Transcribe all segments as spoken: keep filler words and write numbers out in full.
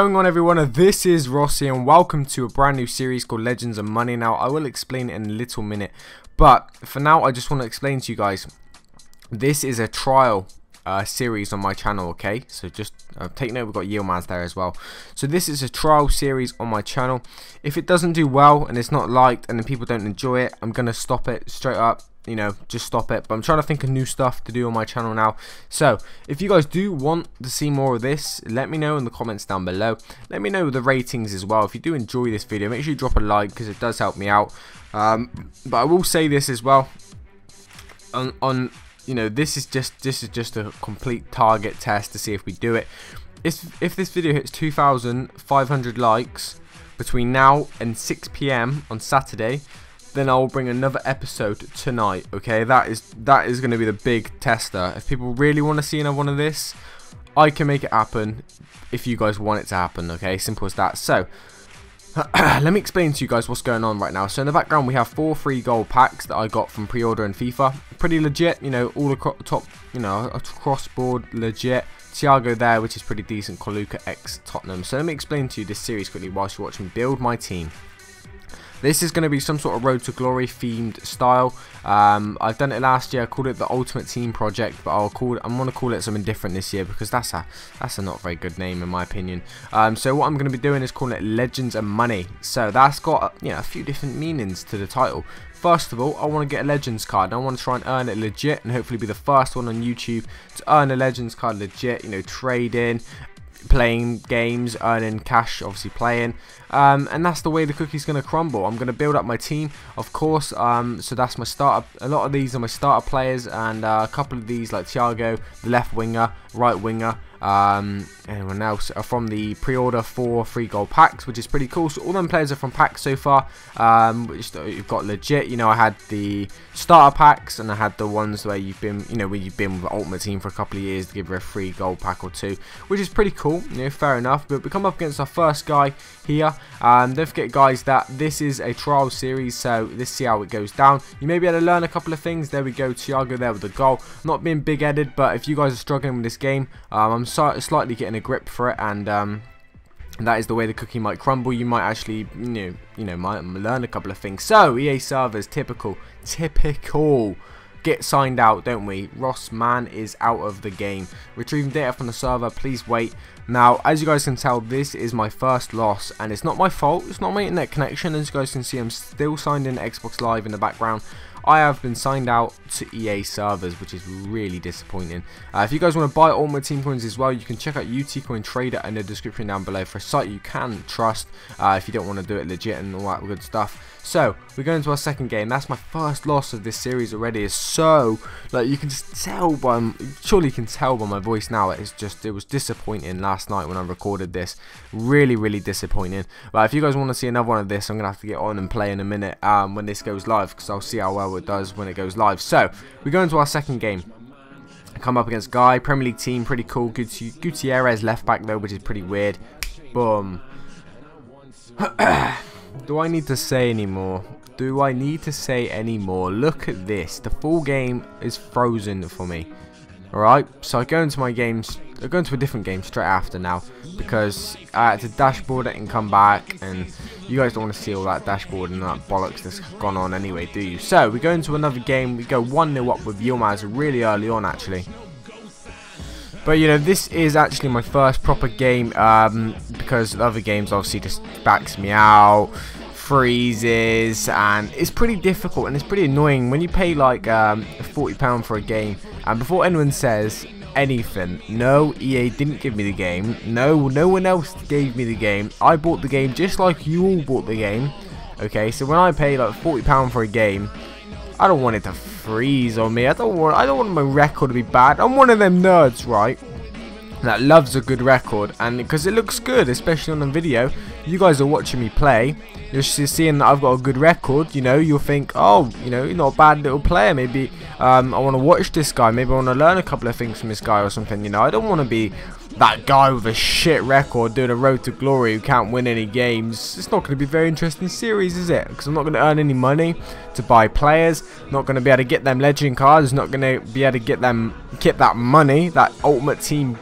Going on everyone, this is Rossi and welcome to a brand new series called Legends and Money. Now I will explain in a little minute, but for now I just want to explain to you guys, this is a trial uh, series on my channel, okay? So just uh, take note, we've got Yilmaz there as well. So this is a trial series on my channel. If it doesn't do well and it's not liked and then people don't enjoy it, I'm going to stop it straight up. You know, just stop it. But I'm trying to think of new stuff to do on my channel now. So if you guys do want to see more of this, let me know in the comments down below. Let me know the ratings as well. If you do enjoy this video, make sure you drop a like because it does help me out. Um, but I will say this as well. On, on you know, this is just this is just a complete target test to see if we do it. If if this video hits two thousand five hundred likes between now and six P M on Saturday, then I'll bring another episode tonight, okay? That is that is going to be the big tester. If people really want to see another one of this, I can make it happen if you guys want it to happen, okay? Simple as that. So, let me explain to you guys what's going on right now. So, in the background, we have four free gold packs that I got from pre-order and FIFA. Pretty legit, you know, all across top, you know, across board legit. Thiago there, which is pretty decent. Coluca X Tottenham. So, let me explain to you this series quickly whilst you watch me build my team. This is going to be some sort of Road to Glory themed style. Um, I've done it last year. I called it the Ultimate Team Project, but I'll call it, I'm going to call it something different this year because that's a that's a not very good name in my opinion. Um, so what I'm going to be doing is calling it Legends and Money. So that's got you know, a few different meanings to the title. First of all, I want to get a Legends card. And I want to try and earn it legit and hopefully be the first one on YouTube to earn a Legends card legit. You know, trade in, playing games, earning cash, obviously playing, um, and that's the way the cookie's going to crumble. I'm going to build up my team, of course, um, so that's my starter. A lot of these are my starter players, and uh, a couple of these, like Thiago, the left winger, right winger, um, anyone else, are from the pre-order for free gold packs, which is pretty cool. So all them players are from packs so far, um, which you've got legit. You know, I had the starter packs, and I had the ones where you've been, you know, where you've been with the Ultimate Team for a couple of years to give her a free gold pack or two, which is pretty cool. You know, fair enough, but we come up against our first guy here. Um, don't forget, guys, that this is a trial series, so let's see how it goes down. You may be able to learn a couple of things. There we go, Thiago there with the goal. Not being big-headed, but if you guys are struggling with this game, um, I'm so slightly getting a grip for it, and um, that is the way the cookie might crumble. You might actually, you know, you know, might learn a couple of things. So E A servers, typical, typical. Get signed out, don't we? Ross Man is out of the game. Retrieving data from the server, please wait. Now, as you guys can tell, this is my first loss, and it's not my fault. It's not my internet connection. As you guys can see, I'm still signed in to Xbox Live in the background. I have been signed out to E A servers, which is really disappointing. Uh, if you guys want to buy all my team coins as well, you can check out U T Coin Trader in the description down below for a site you can trust uh, if you don't want to do it legit and all that good stuff. So we're going to our second game. That's my first loss of this series already. Is so like you can just tell by surely you can tell by my voice now. It's just it was disappointing last night when I recorded this. Really, really disappointing. But if you guys want to see another one of this, I'm gonna have to get on and play in a minute um, when this goes live because I'll see how well it does when it goes live. So we go into our second game. Come up against Guy, Premier League team, pretty cool. Gutierrez left back though, which is pretty weird. Boom. Do I need to say any more? Do I need to say any more? Look at this. The full game is frozen for me. All right. So I go into my games. I go into a different game straight after now because I had to dashboard it and come back, and you guys don't want to see all that dashboard and that bollocks that's gone on anyway, do you? So we go into another game. We go one nil up with Yilmaz really early on, actually. But you know, this is actually my first proper game um, because other games obviously just backs me out, freezes, and it's pretty difficult and it's pretty annoying when you pay like um, forty pounds for a game. And before anyone says anything, no, E A didn't give me the game. No, no one else gave me the game. I bought the game just like you all bought the game. Okay, so when I pay like forty pounds for a game, I don't want it to freeze on me. I don't want I don't want my record to be bad. I'm one of them nerds, right, that loves a good record, and because it looks good, especially on the video. You guys are watching me play. You're seeing that I've got a good record. You know, you'll think, oh, you know, you're not a bad little player. Maybe um, I want to watch this guy. Maybe I want to learn a couple of things from this guy or something. You know, I don't want to be that guy with a shit record doing a Road to Glory who can't win any games. It's not going to be a very interesting series, is it? Because I'm not going to earn any money to buy players. Not going to be able to get them legend cards. Not going to be able to get them get that money, that Ultimate Team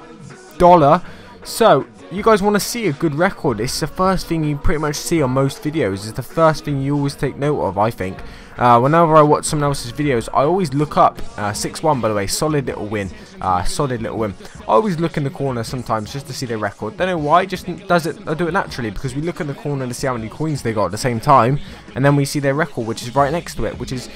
dollar. So you guys want to see a good record, it's the first thing you pretty much see on most videos. It's the first thing you always take note of, I think. Uh, whenever I watch someone else's videos, I always look up. Uh, six one, by the way, solid little win. Uh, solid little win. I always look in the corner sometimes just to see their record. Don't know why, just does it. I do it naturally because we look in the corner to see how many coins they got at the same time, and then we see their record, which is right next to it, which is.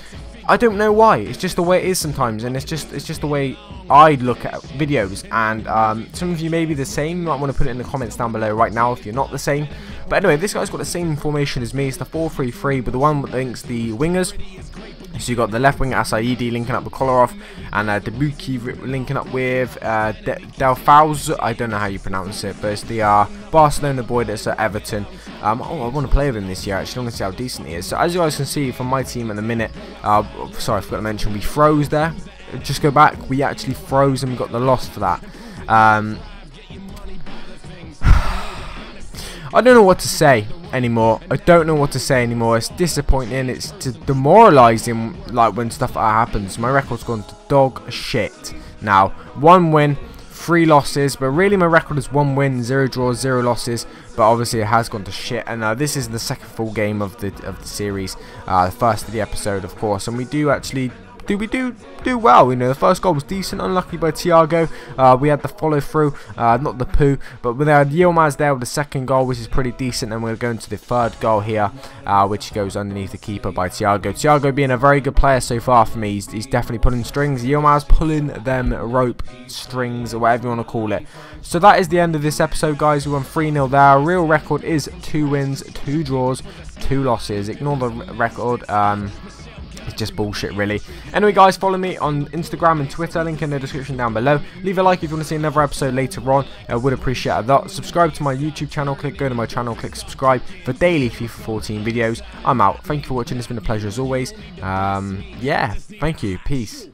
I don't know why. It's just the way it is sometimes, and it's just it's just the way I look at videos. And um, some of you may be the same. You might want to put it in the comments down below right now if you're not the same. But anyway, this guy's got the same formation as me. It's the four three three, but the one that links the wingers. So you got the left winger Asaidi linking up with Kolarov, and uh, Debuki linking up with uh, De Delphouse. I don't know how you pronounce it, but it's the uh, Barcelona boy that's at Everton. Um, oh, I want to play with him this year. Actually, I want to see how decent he is. So as you guys can see from my team at the minute, uh, sorry, I forgot to mention we froze there. Just go back. We actually froze and we got the loss for that. Um, I don't know what to say anymore. I don't know what to say anymore. It's disappointing. It's demoralising. Like when stuff like that happens, my record's gone to dog shit. Now, one win, three losses, but really my record is one win, zero draws, zero losses. But obviously it has gone to shit. And uh, this is the second full game of the of the series, uh, the first of the episode, of course. And we do actually. Do we do do well? You know, the first goal was decent, unlucky by Thiago. Uh, we had the follow through, uh, not the poo, but we had Yilmaz there with the second goal, which is pretty decent. And we're going to the third goal here, uh, which goes underneath the keeper by Thiago. Thiago being a very good player so far for me, he's, he's definitely pulling strings. Yilmaz pulling them rope strings or whatever you want to call it. So that is the end of this episode, guys. We won three nil there. Our real record is two wins, two draws, two losses. Ignore the record. Um, It's just bullshit, really. Anyway, guys, follow me on Instagram and Twitter. Link in the description down below. Leave a like if you want to see another episode later on. I would appreciate that. Subscribe to my YouTube channel. Click go to my channel. Click subscribe for daily FIFA fourteen videos. I'm out. Thank you for watching. It's been a pleasure as always. Um, yeah, thank you. Peace.